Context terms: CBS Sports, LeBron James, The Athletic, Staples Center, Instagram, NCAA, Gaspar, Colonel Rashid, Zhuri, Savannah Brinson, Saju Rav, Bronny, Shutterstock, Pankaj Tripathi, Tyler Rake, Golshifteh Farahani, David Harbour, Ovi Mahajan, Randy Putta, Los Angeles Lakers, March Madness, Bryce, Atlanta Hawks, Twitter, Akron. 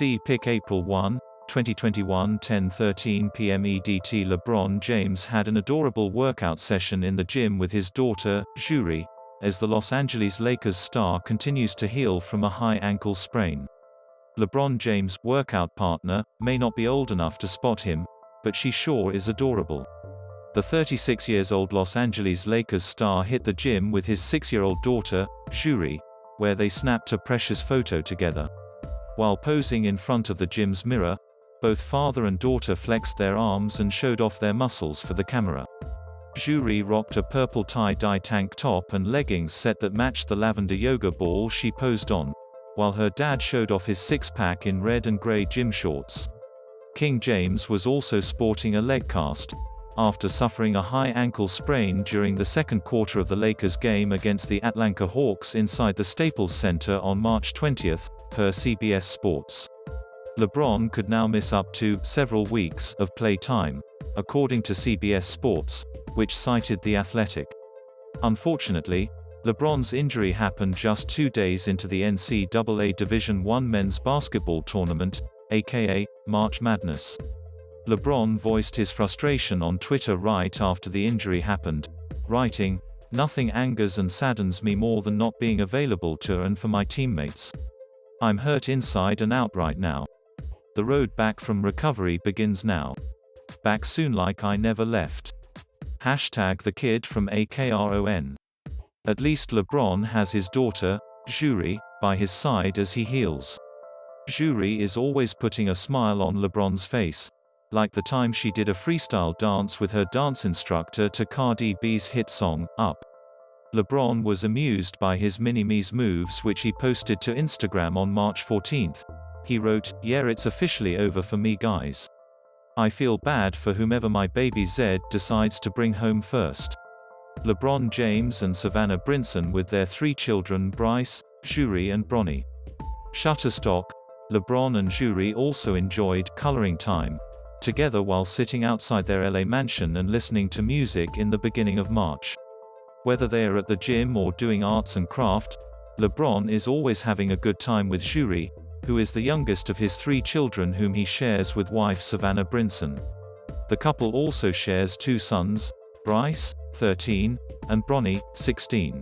SEC pick April 1, 2021 10:13 p.m. EDT. LeBron James had an adorable workout session in the gym with his daughter, Zhuri, as the Los Angeles Lakers star continues to heal from a high ankle sprain. LeBron James' workout partner may not be old enough to spot him, but she sure is adorable. The 36-year-old Los Angeles Lakers star hit the gym with his 6-year-old daughter, Zhuri, where they snapped a precious photo together. While posing in front of the gym's mirror, both father and daughter flexed their arms and showed off their muscles for the camera. Zhuri rocked a purple tie-dye tank top and leggings set that matched the lavender yoga ball she posed on, while her dad showed off his six-pack in red and gray gym shorts. King James was also sporting a leg cast, after suffering a high ankle sprain during the second quarter of the Lakers game against the Atlanta Hawks inside the Staples Center on March 20, per CBS Sports. LeBron could now miss up to several weeks of play time, according to CBS Sports, which cited The Athletic. Unfortunately, LeBron's injury happened just 2 days into the NCAA Division I men's basketball tournament, aka March Madness. LeBron voiced his frustration on Twitter right after the injury happened, writing, "Nothing angers and saddens me more than not being available to and for my teammates. I'm hurt inside and out right now. The road back from recovery begins now. Back soon like I never left. Hashtag the kid from Akron." At least LeBron has his daughter, Zhuri, by his side as he heals. Zhuri is always putting a smile on LeBron's face, like the time she did a freestyle dance with her dance instructor to Cardi B's hit song, Up. LeBron was amused by his mini-me's moves, which he posted to Instagram on March 14. He wrote, "Yeah, it's officially over for me, guys. I feel bad for whomever my baby Zed decides to bring home first." LeBron James and Savannah Brinson with their 3 children Bryce, Zhuri and Bronny. Shutterstock, LeBron and Zhuri also enjoyed coloring time together while sitting outside their LA mansion and listening to music in the beginning of March. Whether they are at the gym or doing arts and craft, LeBron is always having a good time with Zhuri, who is the youngest of his 3 children whom he shares with wife Savannah Brinson. The couple also shares 2 sons, Bryce, 13, and Bronny, 16.